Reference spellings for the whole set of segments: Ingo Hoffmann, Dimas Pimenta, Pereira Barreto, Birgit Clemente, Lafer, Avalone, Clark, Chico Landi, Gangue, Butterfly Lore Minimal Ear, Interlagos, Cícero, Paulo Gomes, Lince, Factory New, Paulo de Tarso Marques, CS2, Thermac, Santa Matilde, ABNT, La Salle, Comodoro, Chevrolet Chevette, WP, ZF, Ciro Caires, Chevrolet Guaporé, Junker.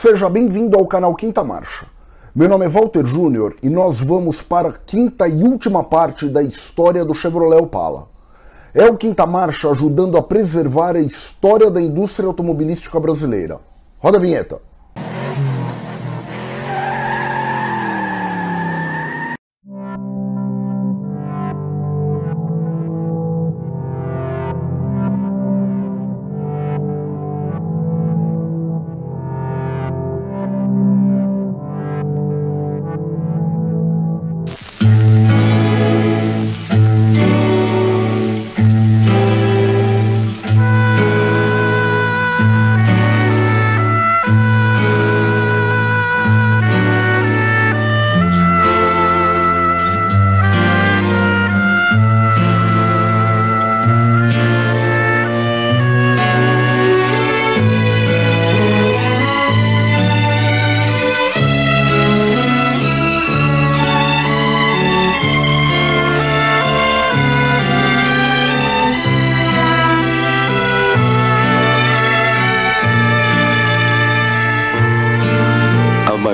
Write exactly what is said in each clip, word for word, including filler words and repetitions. Seja bem-vindo ao canal Quinta Marcha. Meu nome é Walter Júnior e nós vamos para a quinta e última parte da história do Chevrolet Opala. É o Quinta Marcha ajudando a preservar a história da indústria automobilística brasileira. Roda a vinheta.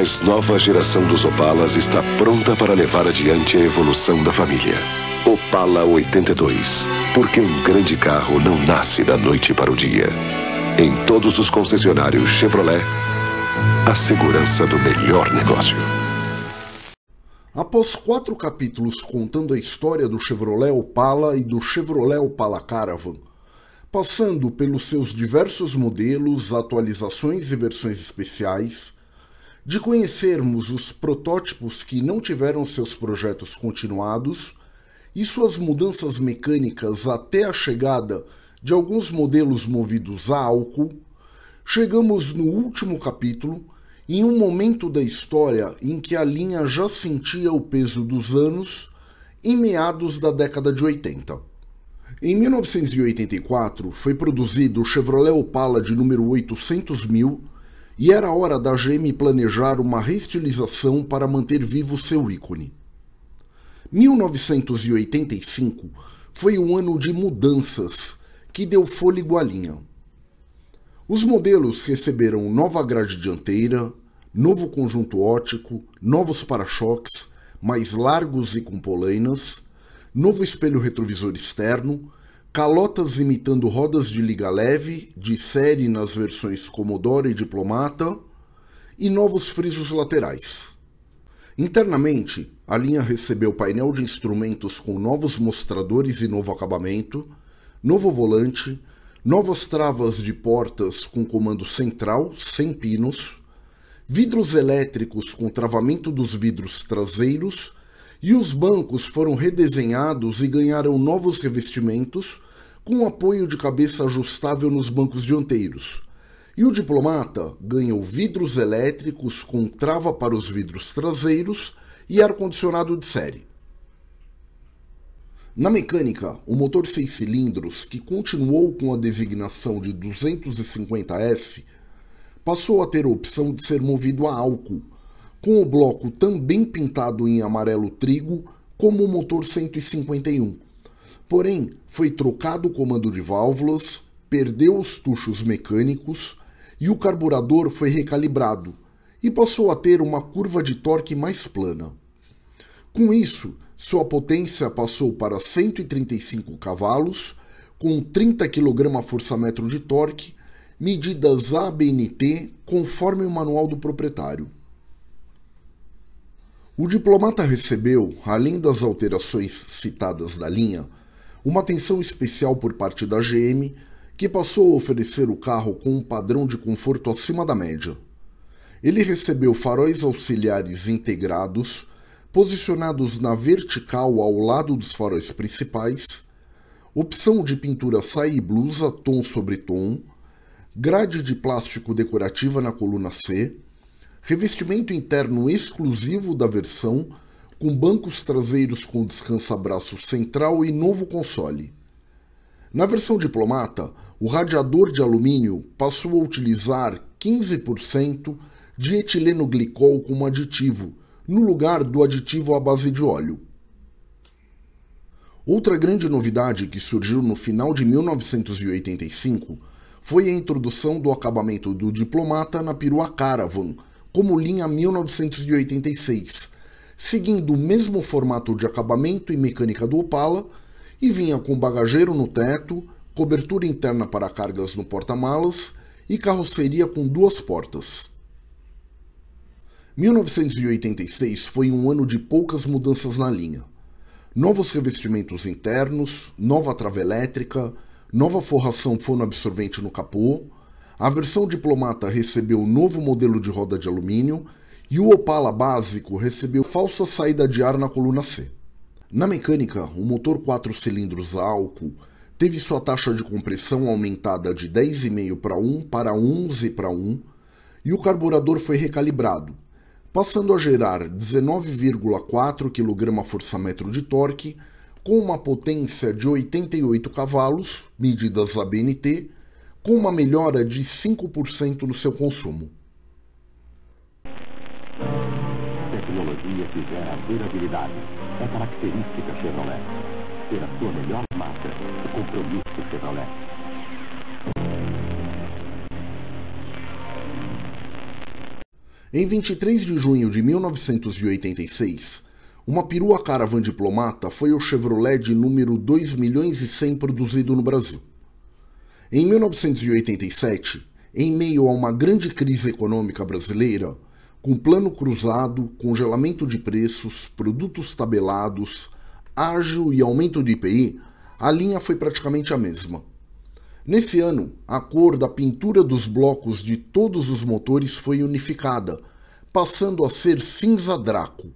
A nova geração dos Opalas está pronta para levar adiante a evolução da família. Opala oitenta e dois. Porque um grande carro não nasce da noite para o dia. Em todos os concessionários Chevrolet, a segurança do melhor negócio. Após quatro capítulos contando a história do Chevrolet Opala e do Chevrolet Opala Caravan, passando pelos seus diversos modelos, atualizações e versões especiais, de conhecermos os protótipos que não tiveram seus projetos continuados e suas mudanças mecânicas até a chegada de alguns modelos movidos a álcool, chegamos no último capítulo, em um momento da história em que a linha já sentia o peso dos anos, em meados da década de oitenta. Em mil novecentos e oitenta e quatro, foi produzido o Chevrolet Opala de número oitocentos mil, e era hora da G M planejar uma reestilização para manter vivo seu ícone. mil novecentos e oitenta e cinco foi um ano de mudanças que deu fôlego à linha. Os modelos receberam nova grade dianteira, novo conjunto óptico, novos para-choques, mais largos e com polainas, novo espelho retrovisor externo, calotas imitando rodas de liga leve, de série nas versões Comodoro e Diplomata, e novos frisos laterais. Internamente, a linha recebeu painel de instrumentos com novos mostradores e novo acabamento, novo volante, novas travas de portas com comando central, sem pinos, vidros elétricos com travamento dos vidros traseiros, e os bancos foram redesenhados e ganharam novos revestimentos com apoio de cabeça ajustável nos bancos dianteiros. E o Diplomata ganhou vidros elétricos com trava para os vidros traseiros e ar-condicionado de série. Na mecânica, o motor seis cilindros, que continuou com a designação de duzentos e cinquenta S, passou a ter a opção de ser movido a álcool, com o bloco também pintado em amarelo trigo, como o motor cento e cinquenta e um. Porém, foi trocado o comando de válvulas, perdeu os tuchos mecânicos e o carburador foi recalibrado e passou a ter uma curva de torque mais plana. Com isso, sua potência passou para cento e trinta e cinco cavalos, com trinta quilos por metro de torque, medidas A B N T conforme o manual do proprietário. O Diplomata recebeu, além das alterações citadas da linha, uma atenção especial por parte da G M, que passou a oferecer o carro com um padrão de conforto acima da média. Ele recebeu faróis auxiliares integrados, posicionados na vertical ao lado dos faróis principais, opção de pintura saia e blusa tom sobre tom, grade de plástico decorativa na coluna C, revestimento interno exclusivo da versão, com bancos traseiros com descansa-braço central e novo console. Na versão Diplomata, o radiador de alumínio passou a utilizar quinze por cento de etileno glicol como aditivo, no lugar do aditivo à base de óleo. Outra grande novidade que surgiu no final de mil novecentos e oitenta e cinco foi a introdução do acabamento do Diplomata na Perua Caravan, como linha mil novecentos e oitenta e seis, seguindo o mesmo formato de acabamento e mecânica do Opala, e vinha com bagageiro no teto, cobertura interna para cargas no porta-malas e carroceria com duas portas. mil novecentos e oitenta e seis foi um ano de poucas mudanças na linha. Novos revestimentos internos, nova trava elétrica, nova forração fonoabsorvente no capô, a versão Diplomata recebeu um novo modelo de roda de alumínio e o Opala básico recebeu falsa saída de ar na coluna C. Na mecânica, o motor quatro cilindros a álcool teve sua taxa de compressão aumentada de dez vírgula cinco para um para onze para um e o carburador foi recalibrado, passando a gerar dezenove vírgula quatro quilograma-força-metro de torque, com uma potência de oitenta e oito cavalos, medidas A B N T, com uma melhora de cinco por cento no seu consumo. Tecnologia que gera durabilidade é característica Chevrolet. Ser a sua melhor marca, o compromisso Chevrolet. Em vinte e três de junho de mil novecentos e oitenta e seis, uma perua Caravan Diplomata foi o Chevrolet de número dois milhões e cem produzido no Brasil. Em mil novecentos e oitenta e sete, em meio a uma grande crise econômica brasileira, com plano cruzado, congelamento de preços, produtos tabelados, ágio e aumento de I P I, a linha foi praticamente a mesma. Nesse ano, a cor da pintura dos blocos de todos os motores foi unificada, passando a ser cinza draco.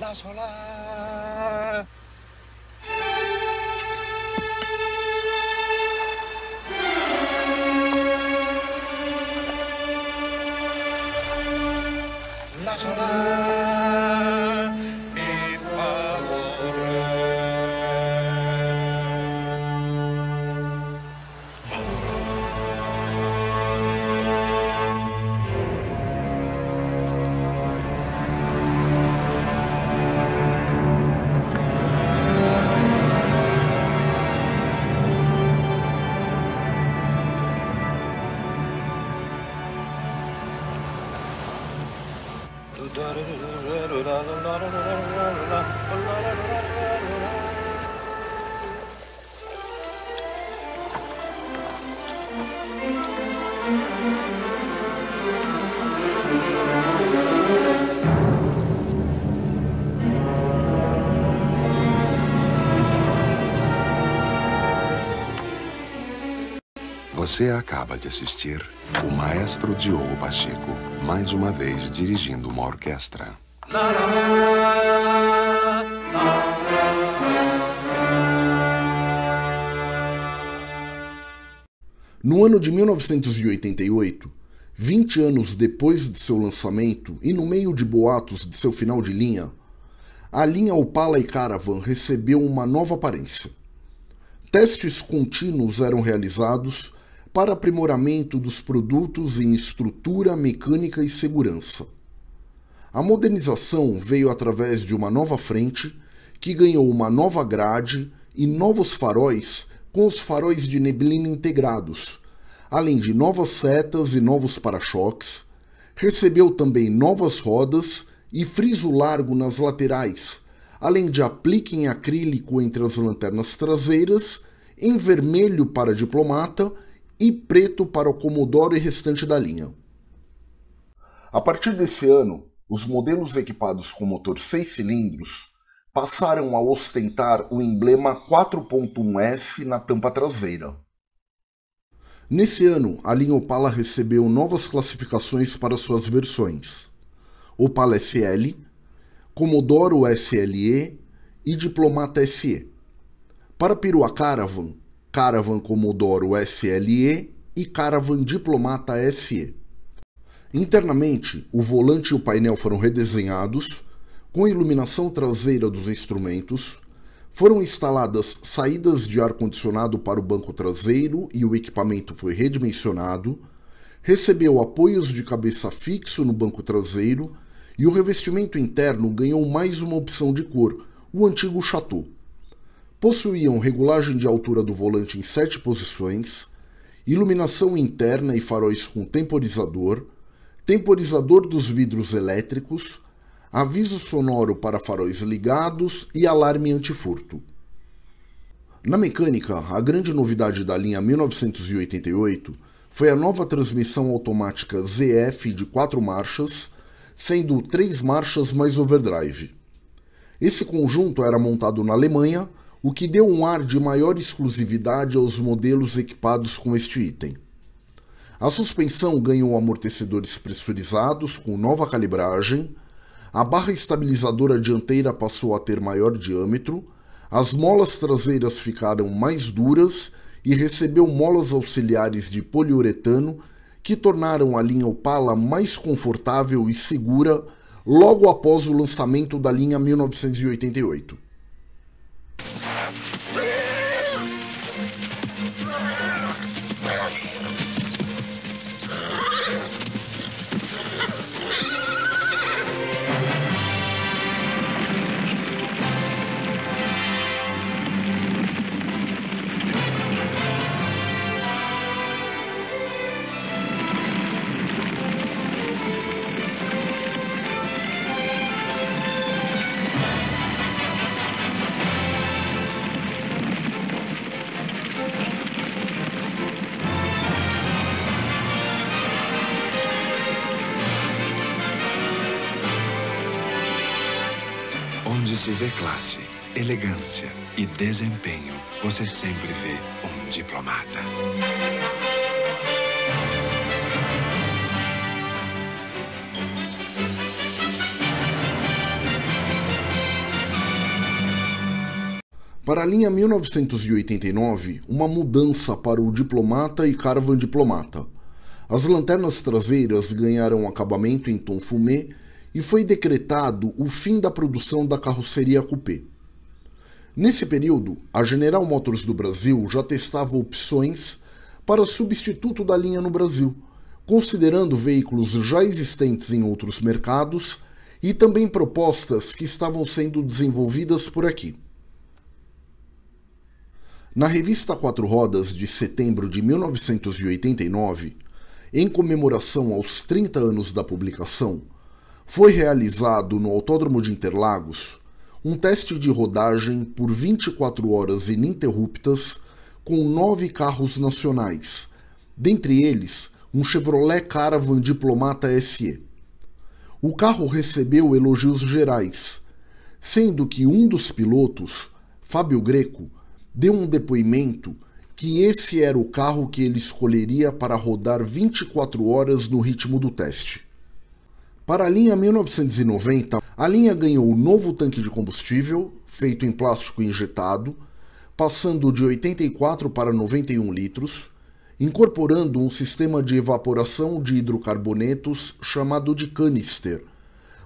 La Salle. La Salle mi favore. Você acaba de assistir o maestro Diogo Pacheco, mais uma vez dirigindo uma orquestra. No ano de mil novecentos e oitenta e oito, vinte anos depois de seu lançamento e no meio de boatos de seu final de linha, a linha Opala e Caravan recebeu uma nova aparência. Testes contínuos eram realizados para aprimoramento dos produtos em estrutura, mecânica e segurança. A modernização veio através de uma nova frente, que ganhou uma nova grade e novos faróis com os faróis de neblina integrados, além de novas setas e novos para-choques. Recebeu também novas rodas e friso largo nas laterais, além de aplique em acrílico entre as lanternas traseiras, em vermelho para Diplomata e preto para o Comodoro e restante da linha. A partir desse ano, os modelos equipados com motor seis cilindros passaram a ostentar o emblema quatro ponto um S na tampa traseira. Nesse ano, a linha Opala recebeu novas classificações para suas versões: Opala S L, Comodoro S L E e Diplomata S E. Para Perua Caravan, Caravan Comodoro S L E e Caravan Diplomata S E. Internamente, o volante e o painel foram redesenhados, com iluminação traseira dos instrumentos, foram instaladas saídas de ar-condicionado para o banco traseiro e o equipamento foi redimensionado, recebeu apoios de cabeça fixo no banco traseiro e o revestimento interno ganhou mais uma opção de cor, o antigo Chateau. Possuíam regulagem de altura do volante em sete posições, iluminação interna e faróis com temporizador, temporizador dos vidros elétricos, aviso sonoro para faróis ligados e alarme antifurto. Na mecânica, a grande novidade da linha mil novecentos e oitenta e oito foi a nova transmissão automática Z F de quatro marchas, sendo três marchas mais overdrive. Esse conjunto era montado na Alemanha, o que deu um ar de maior exclusividade aos modelos equipados com este item. A suspensão ganhou amortecedores pressurizados com nova calibragem, a barra estabilizadora dianteira passou a ter maior diâmetro, as molas traseiras ficaram mais duras e recebeu molas auxiliares de poliuretano que tornaram a linha Opala mais confortável e segura logo após o lançamento da linha mil novecentos e oitenta e oito. Se vê classe, elegância e desempenho, você sempre vê um diplomata. Para a linha mil novecentos e oitenta e nove, uma mudança para o Diplomata e Caravan Diplomata. As lanternas traseiras ganharam acabamento em tom fumê e foi decretado o fim da produção da carroceria coupé. Nesse período, a General Motors do Brasil já testava opções para substituto da linha no Brasil, considerando veículos já existentes em outros mercados e também propostas que estavam sendo desenvolvidas por aqui. Na revista Quatro Rodas de setembro de mil novecentos e oitenta e nove, em comemoração aos trinta anos da publicação, foi realizado no Autódromo de Interlagos um teste de rodagem por vinte e quatro horas ininterruptas com nove carros nacionais, dentre eles um Chevrolet Caravan Diplomata S E. O carro recebeu elogios gerais, sendo que um dos pilotos, Fábio Greco, deu um depoimento que esse era o carro que ele escolheria para rodar vinte e quatro horas no ritmo do teste. Para a linha mil novecentos e noventa, a linha ganhou um novo tanque de combustível, feito em plástico injetado, passando de oitenta e quatro para noventa e um litros, incorporando um sistema de evaporação de hidrocarbonetos chamado de canister,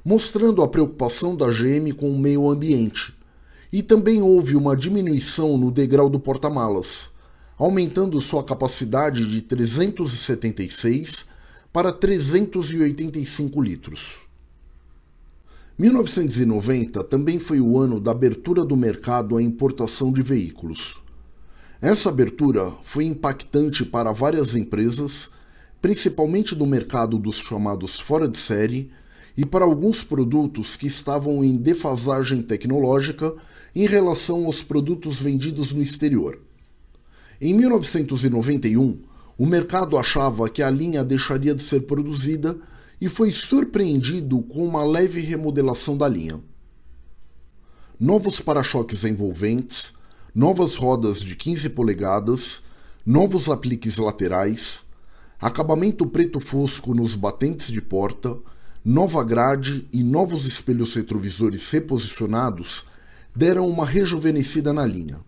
mostrando a preocupação da G M com o meio ambiente. E também houve uma diminuição no degrau do porta-malas, aumentando sua capacidade de trezentos e setenta e seis para trezentos e oitenta e cinco litros. mil novecentos e noventa também foi o ano da abertura do mercado à importação de veículos. Essa abertura foi impactante para várias empresas, principalmente do mercado dos chamados fora de série, e para alguns produtos que estavam em defasagem tecnológica em relação aos produtos vendidos no exterior. Em mil novecentos e noventa e um, o mercado achava que a linha deixaria de ser produzida e foi surpreendido com uma leve remodelação da linha. Novos para-choques envolventes, novas rodas de quinze polegadas, novos apliques laterais, acabamento preto fosco nos batentes de porta, nova grade e novos espelhos retrovisores reposicionados deram uma rejuvenescida na linha.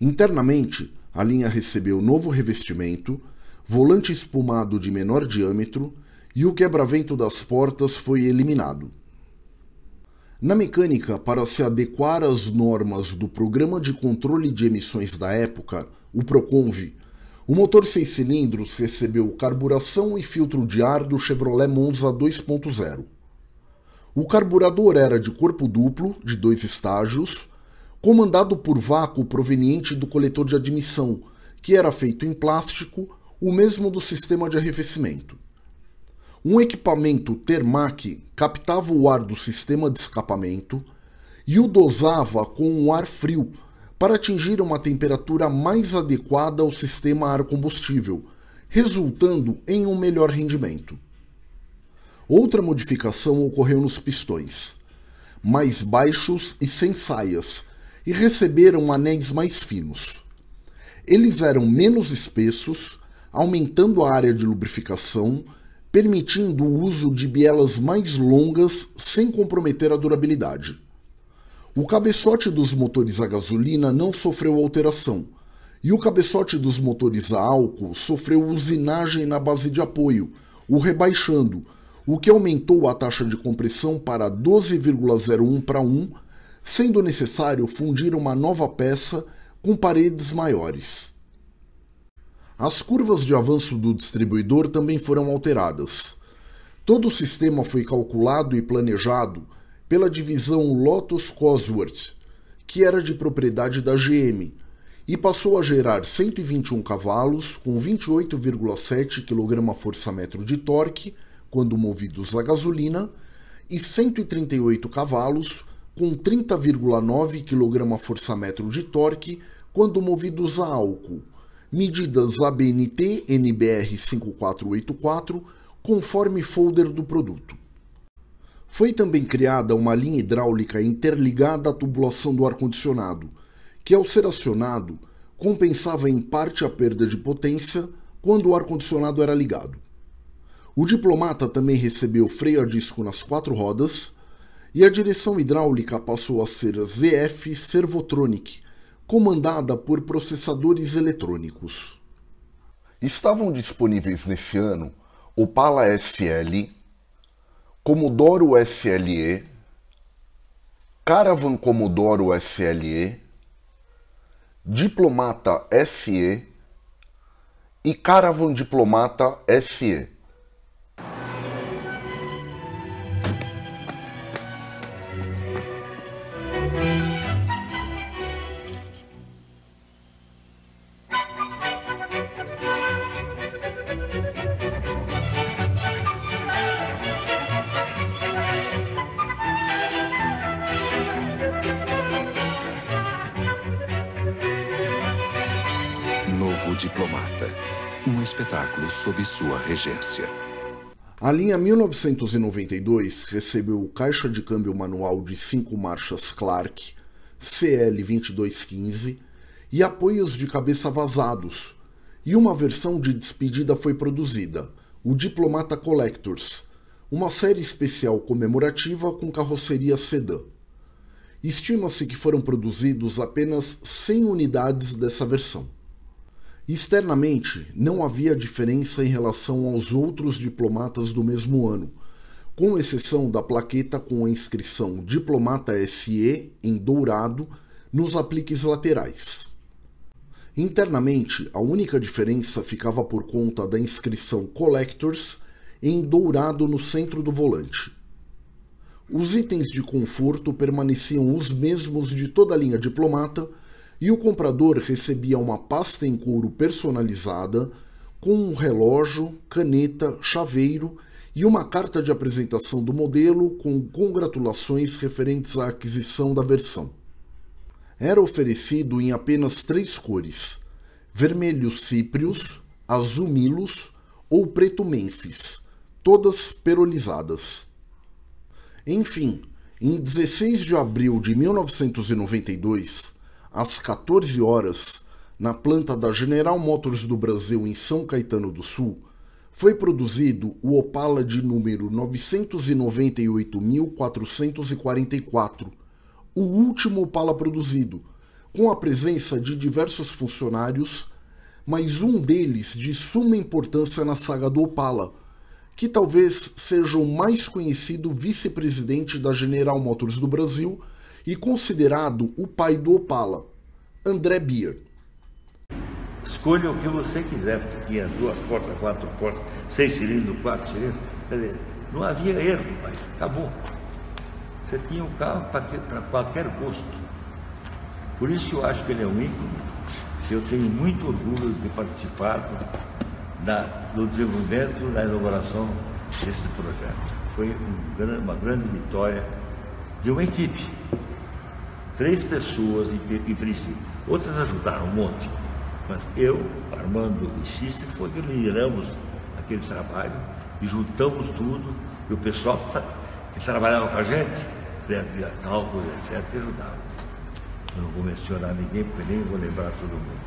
Internamente, a linha recebeu novo revestimento, volante espumado de menor diâmetro e o quebra-vento das portas foi eliminado. Na mecânica, para se adequar às normas do Programa de Controle de Emissões da época, o PROCONVE, o motor seis cilindros recebeu carburação e filtro de ar do Chevrolet Monza dois ponto zero. O carburador era de corpo duplo, de dois estágios, comandado por vácuo proveniente do coletor de admissão, que era feito em plástico, o mesmo do sistema de arrefecimento. Um equipamento Thermac captava o ar do sistema de escapamento e o dosava com um ar frio para atingir uma temperatura mais adequada ao sistema ar-combustível, resultando em um melhor rendimento. Outra modificação ocorreu nos pistões, mais baixos e sem saias, e receberam anéis mais finos. Eles eram menos espessos, aumentando a área de lubrificação, permitindo o uso de bielas mais longas sem comprometer a durabilidade. O cabeçote dos motores a gasolina não sofreu alteração, e o cabeçote dos motores a álcool sofreu usinagem na base de apoio, o rebaixando, o que aumentou a taxa de compressão para doze vírgula zero um para um, sendo necessário fundir uma nova peça com paredes maiores. As curvas de avanço do distribuidor também foram alteradas. Todo o sistema foi calculado e planejado pela divisão Lotus Cosworth, que era de propriedade da G M, e passou a gerar cento e vinte e um cavalos com vinte e oito vírgula sete quilograma-força-metro de torque quando movidos a gasolina e cento e trinta e oito cavalos com trinta vírgula nove quilograma-força-metro de torque quando movidos a álcool. Medidas A B N T N B R cinco quatro oito quatro, conforme folder do produto. Foi também criada uma linha hidráulica interligada à tubulação do ar-condicionado, que ao ser acionado, compensava em parte a perda de potência quando o ar-condicionado era ligado. O Diplomata também recebeu freio a disco nas quatro rodas e a direção hidráulica passou a ser Z F Servotronic, comandada por processadores eletrônicos. Estavam disponíveis nesse ano Opala S L, Comodoro S L E, Caravan Comodoro S L E, Diplomata S E e Caravan Diplomata S E. Diplomata, um espetáculo sob sua regência. A linha mil novecentos e noventa e dois recebeu caixa de câmbio manual de cinco marchas Clark, C L vinte e dois quinze e apoios de cabeça vazados, e uma versão de despedida foi produzida, o Diplomata Collectors, uma série especial comemorativa com carroceria sedã. Estima-se que foram produzidos apenas cem unidades dessa versão. Externamente, não havia diferença em relação aos outros diplomatas do mesmo ano, com exceção da plaqueta com a inscrição Diplomata S E em dourado nos apliques laterais. Internamente, a única diferença ficava por conta da inscrição Collectors em dourado no centro do volante. Os itens de conforto permaneciam os mesmos de toda a linha Diplomata, e o comprador recebia uma pasta em couro personalizada com um relógio, caneta, chaveiro e uma carta de apresentação do modelo com congratulações referentes à aquisição da versão. Era oferecido em apenas três cores, vermelho cíprios, azul milos ou preto mênfis, todas perolizadas. Enfim, em dezesseis de abril de mil novecentos e noventa e dois, às quatorze horas, na planta da General Motors do Brasil em São Caetano do Sul, foi produzido o Opala de número novecentos e noventa e oito mil quatrocentos e quarenta e quatro, o último Opala produzido, com a presença de diversos funcionários, mas um deles de suma importância na saga do Opala, que talvez seja o mais conhecido vice-presidente da General Motors do Brasil, e considerado o pai do Opala, André Beer. Escolha o que você quiser, porque tinha duas portas, quatro portas, seis cilindros, quatro cilindros, quer dizer, não havia erro, mas acabou. Você tinha um carro para qualquer gosto. Por isso que eu acho que ele é um ícone. Eu tenho muito orgulho de participar da, do desenvolvimento, da elaboração desse projeto. Foi um, uma grande vitória de uma equipe. Três pessoas em, em princípio. Outras ajudaram um monte. Mas eu, Armando e Cícero, foi que lideramos aquele trabalho e juntamos tudo. E o pessoal que trabalhava com a gente, fazia cálculos, etcétera, ajudava. Eu não vou mencionar ninguém, porque nem vou lembrar todo mundo.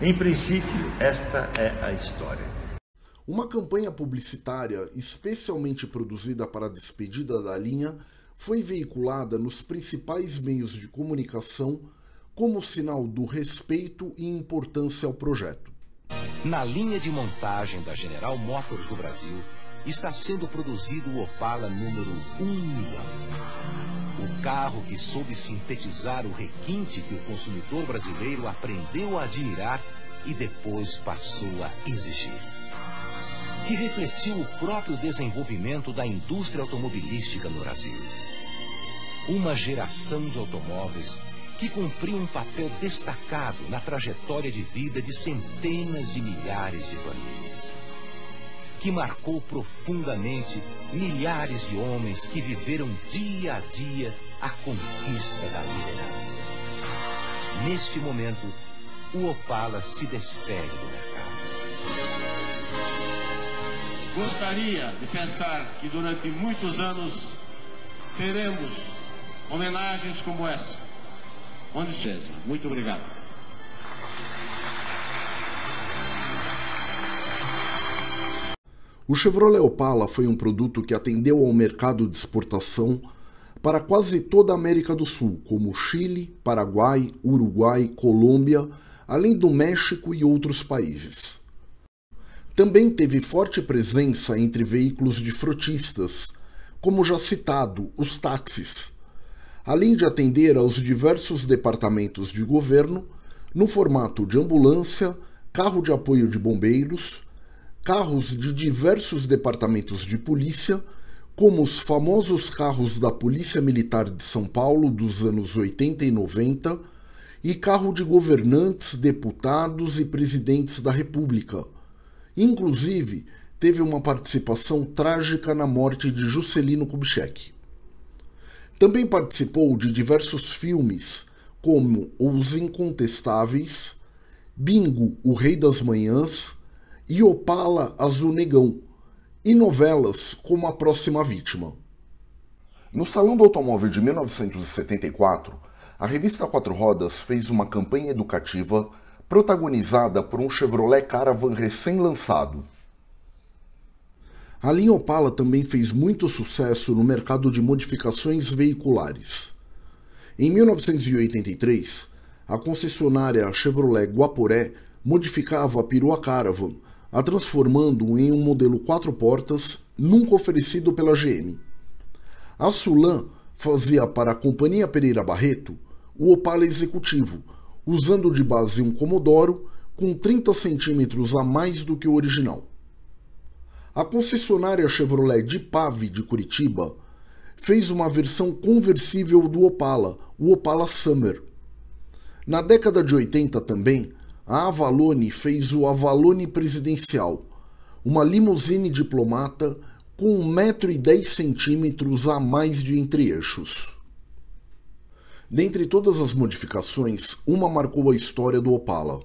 Em princípio, esta é a história. Uma campanha publicitária especialmente produzida para a despedida da linha foi veiculada nos principais meios de comunicação como sinal do respeito e importância ao projeto. Na linha de montagem da General Motors do Brasil, está sendo produzido o Opala número um milhão. O carro que soube sintetizar o requinte que o consumidor brasileiro aprendeu a admirar e depois passou a exigir. Que refletiu o próprio desenvolvimento da indústria automobilística no Brasil. Uma geração de automóveis que cumpriu um papel destacado na trajetória de vida de centenas de milhares de famílias. Que marcou profundamente milhares de homens que viveram dia a dia a conquista da liderança. Neste momento, o Opala se despede do mercado. Gostaria de pensar que durante muitos anos teremos homenagens como essa. Com licença, muito obrigado. O Chevrolet Opala foi um produto que atendeu ao mercado de exportação para quase toda a América do Sul, como Chile, Paraguai, Uruguai, Colômbia, além do México e outros países. Também teve forte presença entre veículos de frotistas, como já citado, os táxis, além de atender aos diversos departamentos de governo no formato de ambulância, carro de apoio de bombeiros, carros de diversos departamentos de polícia, como os famosos carros da Polícia Militar de São Paulo dos anos oitenta e noventa e carro de governantes, deputados e presidentes da República. Inclusive, teve uma participação trágica na morte de Juscelino Kubitschek. Também participou de diversos filmes, como Os Incontestáveis, Bingo, o Rei das Manhãs, e Opala Azul Negão, e novelas como A Próxima Vítima. No Salão do Automóvel de mil novecentos e setenta e quatro, a revista Quatro Rodas fez uma campanha educativa protagonizada por um Chevrolet Caravan recém-lançado. A linha Opala também fez muito sucesso no mercado de modificações veiculares. Em mil novecentos e oitenta e três, a concessionária Chevrolet Guaporé modificava a perua Caravan, a transformando em um modelo quatro portas nunca oferecido pela G M. A Sulam fazia para a companhia Pereira Barreto o Opala executivo, usando de base um Comodoro com trinta centímetros a mais do que o original. A concessionária Chevrolet Dipavi de Curitiba fez uma versão conversível do Opala, o Opala Summer. Na década de oitenta também, a Avalone fez o Avalone Presidencial, uma limusine Diplomata com um metro e dez centímetros a mais de entre-eixos. Dentre todas as modificações, uma marcou a história do Opala.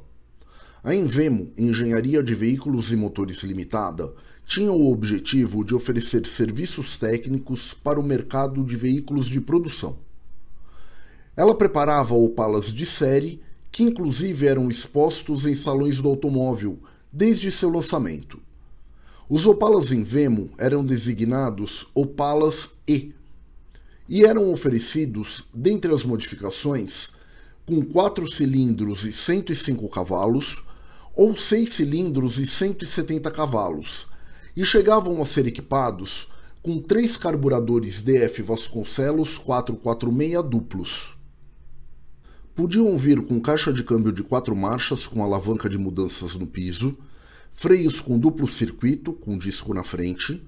A Envemo, Engenharia de Veículos e Motores Limitada, tinha o objetivo de oferecer serviços técnicos para o mercado de veículos de produção. Ela preparava Opalas de série, que inclusive eram expostos em salões do automóvel, desde seu lançamento. Os Opalas Envemo eram designados Opalas E, e eram oferecidos, dentre as modificações, com quatro cilindros e cento e cinco cavalos, ou seis cilindros e cento e setenta cavalos, e chegavam a ser equipados com três carburadores D F Vasconcelos quatro quatro seis duplos. Podiam vir com caixa de câmbio de quatro marchas com alavanca de mudanças no piso, freios com duplo circuito, com disco na frente,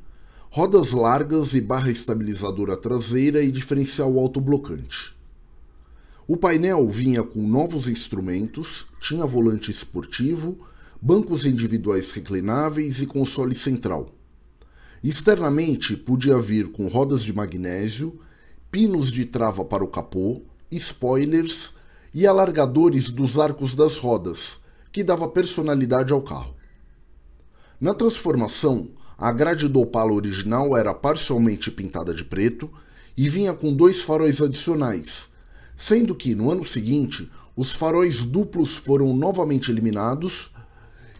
rodas largas e barra estabilizadora traseira e diferencial autoblocante. O painel vinha com novos instrumentos, tinha volante esportivo, bancos individuais reclináveis e console central. Externamente, podia vir com rodas de magnésio, pinos de trava para o capô, spoilers e alargadores dos arcos das rodas, que dava personalidade ao carro. Na transformação, a grade do Opala original era parcialmente pintada de preto e vinha com dois faróis adicionais, sendo que, no ano seguinte, os faróis duplos foram novamente eliminados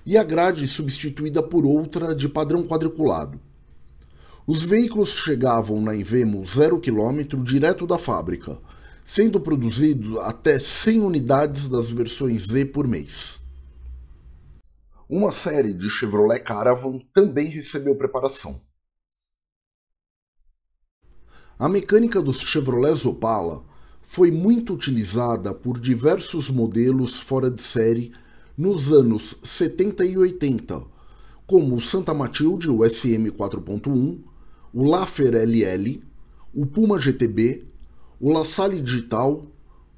e a grade substituída por outra de padrão quadriculado. Os veículos chegavam na Envemo zero quilômetro direto da fábrica, sendo produzido até cem unidades das versões Z por mês. Uma série de Chevrolet Caravan também recebeu preparação. A mecânica dos Chevrolets Opala foi muito utilizada por diversos modelos fora de série nos anos setenta e oitenta, como o Santa Matilde, o S M quatro ponto um, o Lafer L L, o Puma G T B, o La Salle Digital,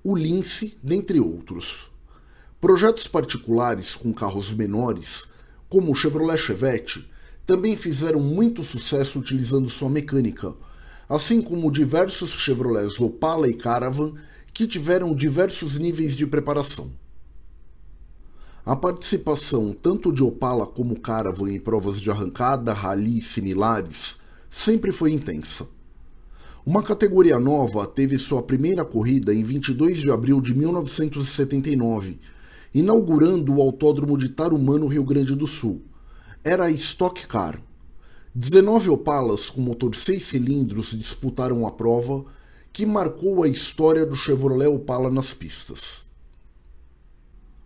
o Lince, dentre outros. Projetos particulares com carros menores, como o Chevrolet Chevette, também fizeram muito sucesso utilizando sua mecânica, assim como diversos Chevrolets Opala e Caravan que tiveram diversos níveis de preparação. A participação tanto de Opala como Caravan em provas de arrancada, rally e similares sempre foi intensa. Uma categoria nova teve sua primeira corrida em vinte e dois de abril de mil novecentos e setenta e nove, inaugurando o Autódromo de Tarumã, Rio Grande do Sul. Era a Stock Car. dezenove Opalas com motor seis cilindros disputaram a prova, que marcou a história do Chevrolet Opala nas pistas.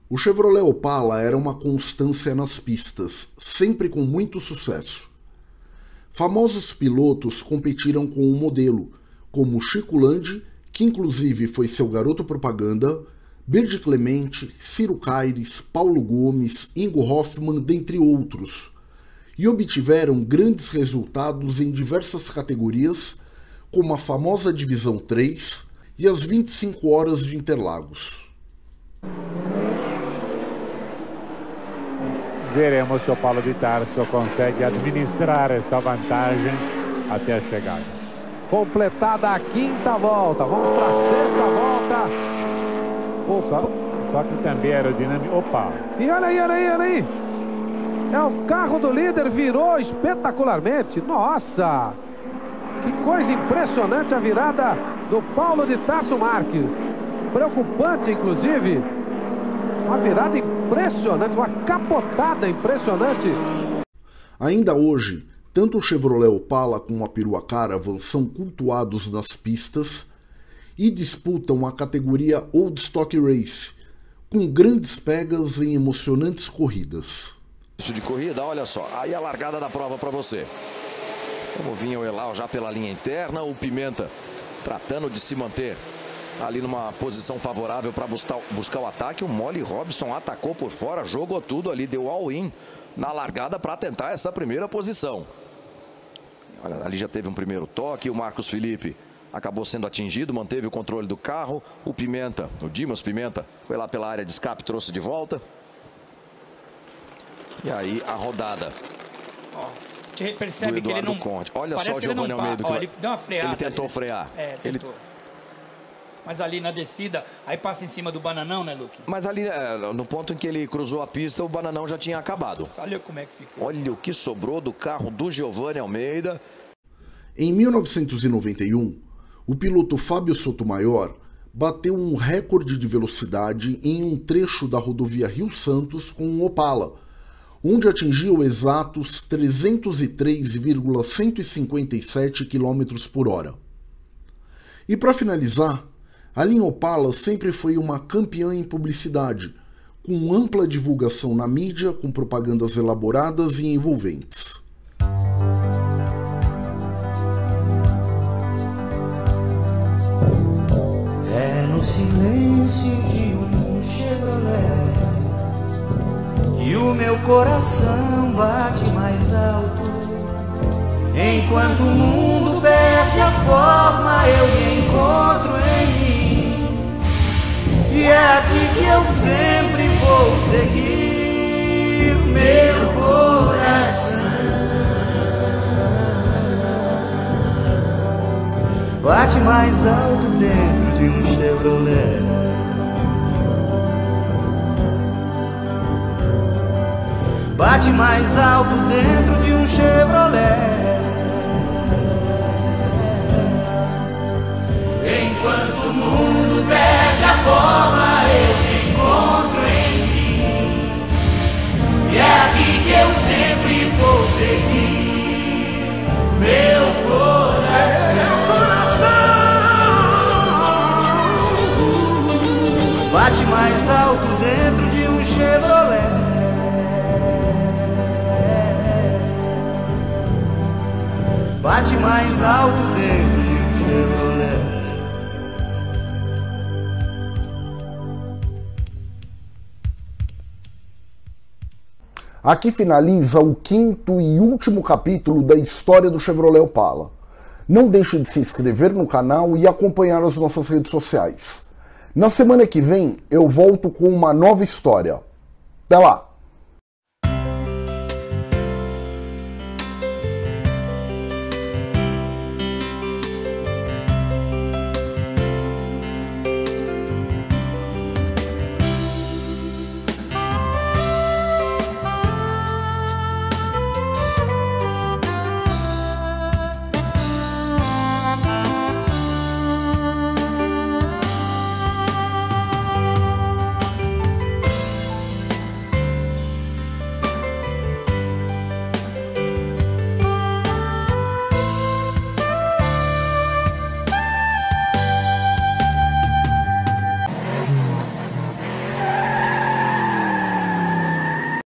O Chevrolet Opala era uma constância nas pistas, sempre com muito sucesso. Famosos pilotos competiram com o modelo, como Chico Landi, que inclusive foi seu garoto propaganda, Birgit Clemente, Ciro Caires, Paulo Gomes, Ingo Hoffmann, dentre outros, e obtiveram grandes resultados em diversas categorias, como a famosa Divisão três e as vinte e cinco Horas de Interlagos. Veremos se o Paulo de Tarso consegue administrar essa vantagem até a chegada. Completada a quinta volta, vamos para a sexta volta. Opa. Só, só que também era aerodinâmica. Opa! E olha aí, olha aí, olha aí! É o carro do líder, virou espetacularmente. Nossa! Que coisa impressionante a virada do Paulo de Tarso Marques. Preocupante, inclusive. Uma virada impressionante, uma capotada impressionante. Ainda hoje, tanto o Chevrolet Opala como a Perua Caravan são cultuados nas pistas e disputam a categoria Old Stock Race, com grandes pegas em emocionantes corridas. Isso de corrida, olha só, aí a largada da prova para você. Como vinha o Elal já pela linha interna, o Pimenta tratando de se manter ali numa posição favorável para buscar, buscar o ataque. O Molly Robson atacou por fora, jogou tudo ali, deu all-in na largada para tentar essa primeira posição. Olha, ali já teve um primeiro toque, o Marcos Felipe acabou sendo atingido, manteve o controle do carro. O Pimenta, o Dimas Pimenta, foi lá pela área de escape, trouxe de volta. E aí a rodada. Oh. Você percebe que ele não... Conte. Olha só o Giovanni Almeida. Ó, ele deu uma freada. Ele tentou ali frear. É, tentou. Ele... Mas ali na descida, aí passa em cima do Bananão, né, Luque? Mas ali, no ponto em que ele cruzou a pista, o Bananão já tinha acabado. Nossa, olha como é que ficou. Olha o que sobrou do carro do Giovanni Almeida. Em mil novecentos e noventa e um, o piloto Fábio Sotomayor bateu um recorde de velocidade em um trecho da rodovia Rio Santos com um Opala, onde atingiu exatos trezentos e três vírgula cento e cinquenta e sete quilômetros por hora. E para finalizar, a linha Opala sempre foi uma campeã em publicidade, com ampla divulgação na mídia, com propagandas elaboradas e envolventes. É no silêncio de um Chevrolet que o meu coração bate mais alto. Enquanto o mundo perde a forma, eu me encontro em mim. E é aqui que eu sempre vou seguir meu coração. Bate mais alto dentro de um Chevrolet. Bate mais alto dentro de um Chevrolet. Enquanto o mundo perde a forma, eu me encontro em mim. E é aqui que eu sempre vou seguir meu coração. Bate mais alto dentro de um Chevrolet. Bate mais alto dentro de um Chevrolet. Aqui finaliza o quinto e último capítulo da história do Chevrolet Opala. Não deixe de se inscrever no canal e acompanhar as nossas redes sociais. Na semana que vem eu volto com uma nova história. Até lá!